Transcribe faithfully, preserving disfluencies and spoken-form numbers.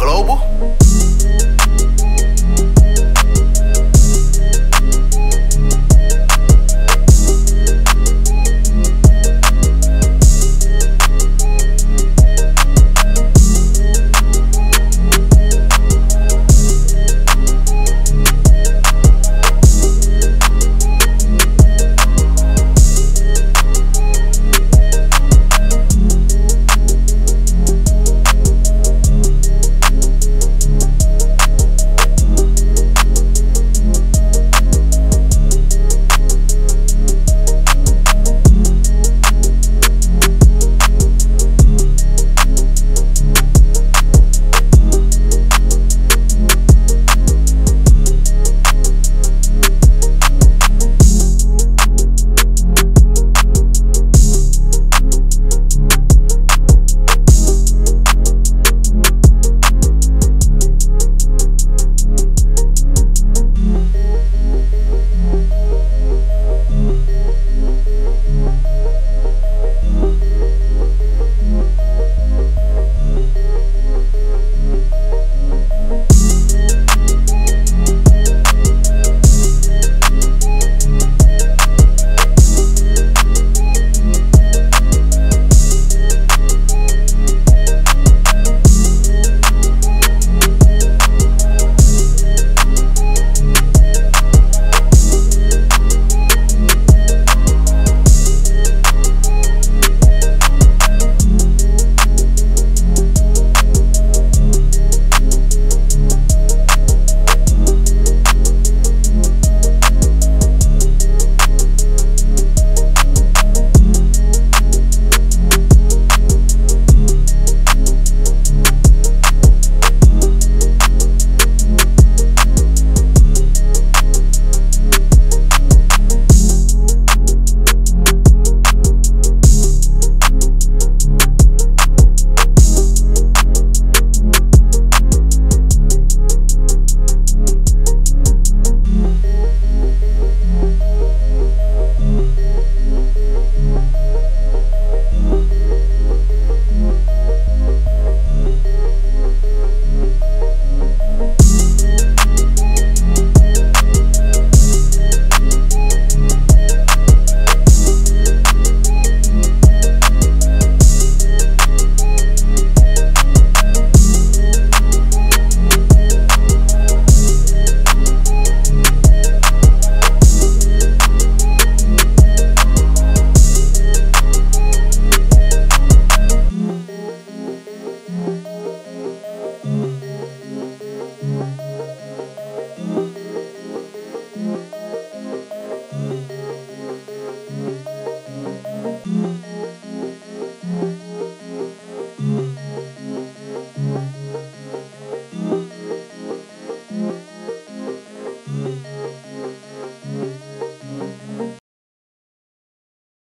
Globo.